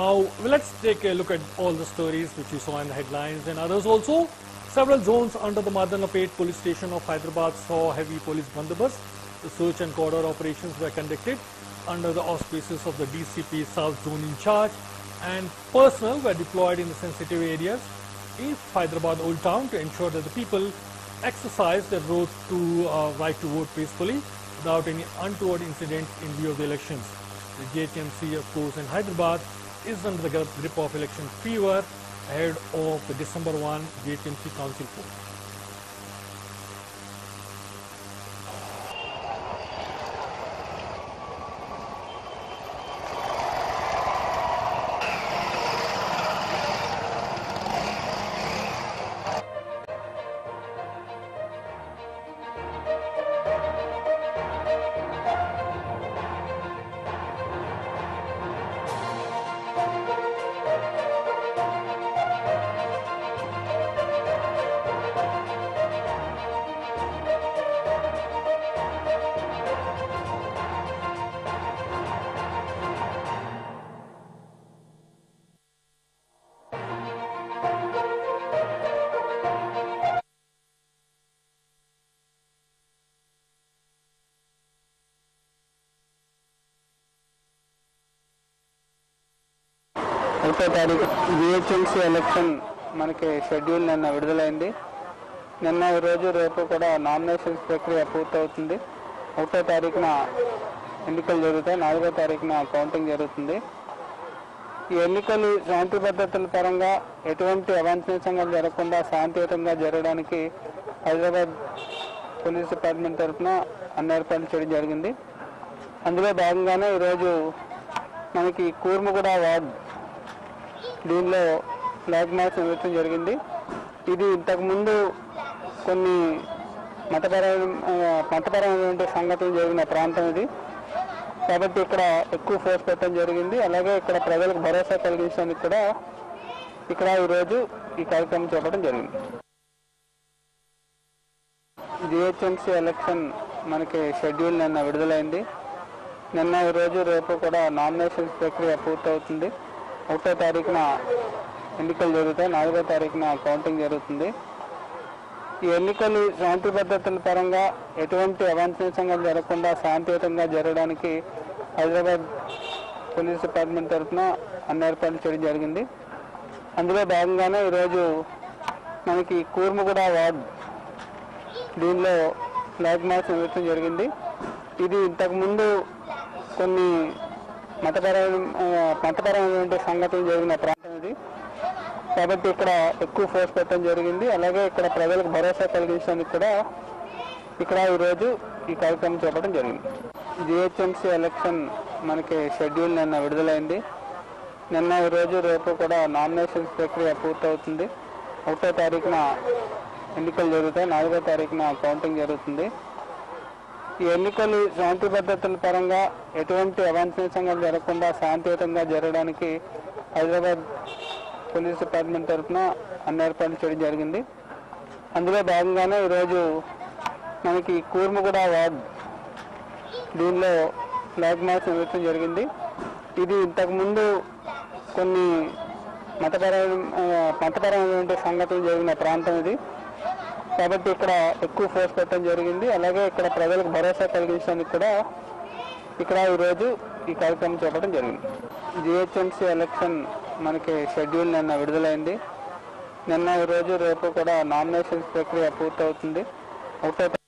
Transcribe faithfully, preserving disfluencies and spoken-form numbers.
Uh, well, let's take a look at all the stories which you saw in the headlines and others also. Several zones under the Madannapeta police station of Hyderabad saw heavy police bandobast. The search and corridor operations were conducted under the auspices of the D C P South Zone in charge, and personnel were deployed in the sensitive areas in Hyderabad Old Town to ensure that the people exercise their road to uh, right to vote peacefully without any untoward incident in view of the elections. The J T M C, of course, in Hyderabad is under the grip of election fever ahead of the December first J T M C Council poll. ముప్పై తారీఖు GHMC election మనకి schedule నిన్న విడుదలైంది. నిన్న ఈరోజు రేపు కూడా nominations ప్రక్రియ పూర్తవుతుంది. ముప్పై తారీఖున ఎన్నికలు జరుగుతాయి, నాలుగో తారీఖున కౌంటింగ్ జరుగుతుంది. ఈ ఎన్నికలు శాంతి భద్రతల పరంగా ఎటువంటి అవాంఛనీయంగా జరగకుండా శాంతియుతంగా జరగడానికి హైదరాబాద్ పోలీస్ డిపార్ట్మెంట్ తరఫున అన్ని ఏర్పాట్లు చేయడం జరిగింది. అందులో భాగంగానే ఈరోజు మనకి కూర్మగూడ వార్డు దీనిలో ఫ్లాగ్ మార్చ్ నిర్వహించడం జరిగింది. ఇది ఇంతకుముందు కొన్ని మతపరమైన మతపరమైనటువంటి సంఘటనలు జరిగిన ప్రాంతం ఇది, కాబట్టి ఇక్కడ ఎక్కువ ఫోర్స్ పెట్టడం జరిగింది. అలాగే ఇక్కడ ప్రజలకు భరోసా కలిగించడానికి కూడా ఇక్కడ ఈరోజు ఈ కార్యక్రమం చేపట్టడం జరిగింది. జిహెచ్ఎంసీ ఎలక్షన్ మనకి షెడ్యూల్ నిన్న విడుదలైంది. నిన్న ఈరోజు రేపు కూడా నామినేషన్స్ ప్రక్రియ పూర్తవుతుంది. ఒకటో తారీఖున ఎన్నికలు జరుగుతాయి, నాలుగో తారీఖున కౌంటింగ్ జరుగుతుంది. ఈ ఎన్నికలు శాంతి భద్రతల పరంగా ఎటువంటి అవాంఛనీయంగా జరగకుండా శాంతియుతంగా జరగడానికి హైదరాబాద్ పోలీస్ డిపార్ట్మెంట్ తరఫున అన్ని ఏర్పాట్లు చేయడం జరిగింది. అందులో భాగంగానే ఈరోజు మనకి కూర్మగూడ వార్డు దీనిలో ఫ్లాగ్ మార్చ్ నిర్వహించడం జరిగింది. ఇది ఇంతకుముందు కొన్ని మతపరమైన మతపరమైనటువంటి సంఘటనలు జరిగిన ప్రాంతం ఇది, కాబట్టి ఇక్కడ ఎక్కువ ఫోర్స్ పెట్టడం జరిగింది. అలాగే ఇక్కడ ప్రజలకు భరోసా కలిగించడానికి కూడా ఇక్కడ ఈరోజు ఈ కార్యక్రమం చేపట్టడం జరిగింది. జిహెచ్ఎంసీ ఎలక్షన్ మనకి షెడ్యూల్ నిన్న విడుదలైంది. నిన్న ఈరోజు రేపు కూడా నామినేషన్స్ ప్రక్రియ పూర్తవుతుంది. ఒకటో తారీఖున ఎన్నికలు జరుగుతాయి, నాలుగో తారీఖున కౌంటింగ్ జరుగుతుంది. ఈ ఎన్నికలు శాంతి భద్రతల పరంగా ఎటువంటి అవాంఛనీయంగా జరగకుండా శాంతియుతంగా జరగడానికి హైదరాబాద్ పోలీస్ డిపార్ట్మెంట్ తరఫున అన్ని ఏర్పాట్లు చేయడం జరిగింది. అందులో భాగంగానే ఈరోజు మనకి కూర్మగూడ వార్డు దీనిలో ఫ్లాగ్ మార్చ్ నిర్వహించడం జరిగింది. ఇది ఇంతకుముందు కొన్ని మతపరమైన మతపరమైనటువంటి సంఘటనలు జరిగిన ప్రాంతం ఇది, కాబట్టి ఇక్కడ ఎక్కువ ఫోర్స్ పెట్టడం జరిగింది. అలాగే ఇక్కడ ప్రజలకు భరోసా కలిగించడానికి కూడా ఇక్కడ ఈరోజు ఈ కార్యక్రమం చేపట్టడం జరిగింది. జిహెచ్ఎంసీ ఎలక్షన్ మనకి షెడ్యూల్ నిన్న విడుదలైంది. నిన్న ఈరోజు రేపు కూడా నామినేషన్స్ ప్రక్రియ పూర్తవుతుంది. ఒకటో